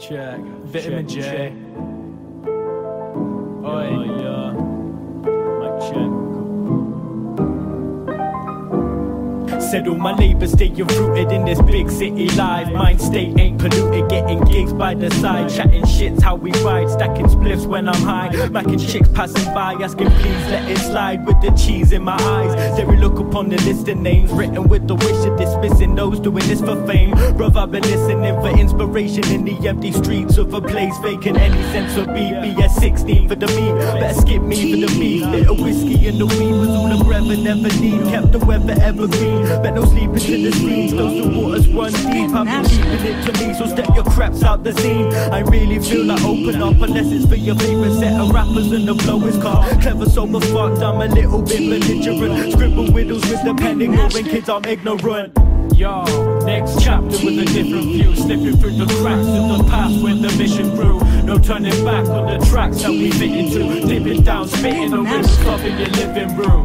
Check. Vitamin J. Check. Oh yeah. Mic check. Said all my neighbors stay rooted in this big city life. Mind state ain't polluted, getting gigs by the side, chatting shits how we ride, stacking spliffs when I'm high, macking chicks passing by, asking please let it slide with the cheese in my eyes. There we look upon the list of names written with the wish of dismissing those doing this for fame. Bruv, I've been listening for inspiration in the empty streets of a place vacant. Any sense of BBS 16 for the meat, better skip me for the meat. Little whiskey and the weed was all the breath and never need. Kept the weather evergreen, bet no sleeping to the streets. Those the waters run deep, I've been keeping it to me. So step your craps out the scene. I really feel like open up unless it's for your favorite set of rappers and the blow is car. Clever, so much fucked, I'm a little bit belligerent. Scribble widows with the pen, ignoring kids, I'm ignorant. Yo, next chapter with a different view, slipping through the cracks of the past when the mission grew. No turning back on the tracks that we fit into, dipping down, spitting the rims, club in your living room.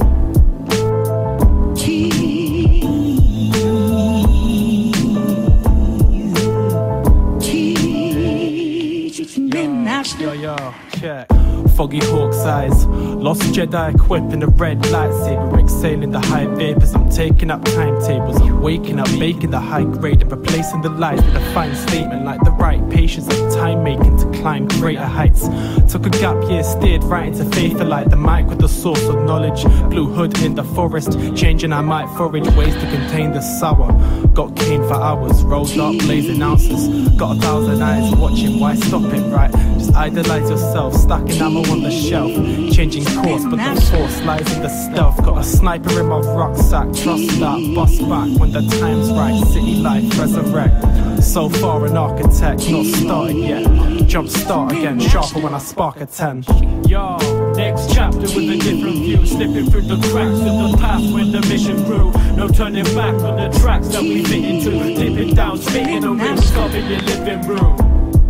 Yo, check. Foggy Hawk's eyes, lost Jedi equipped in a red lightsaber, exhaling the high vapors. I'm taking up timetables, I'm waking up, making the high grade and replacing the lies with a fine statement, like the right patience of time making to climb greater heights. Took a gap year, steered right into faith, like the mic with the source of knowledge. Blue hood in the forest, changing I might forage ways to contain the sour. Got cane for hours, rolled up, blazing ounces. Got 1,000 eyes watching, why stop it, right? Just idolize yourself, stacking ammo on the shelf. Changing course, but the force lies in the stealth. Got a sniper in my rucksack, trust that, bust back when the time's right. City life, resurrect. So far an architect, not started yet. Jump start again, sharper when I spark a 10. Yo, next chapter with a different view, slipping through the cracks of the path when the mission grew. No turning back on the tracks that we fit into, dipping down, spitting on rims, stop in your living room.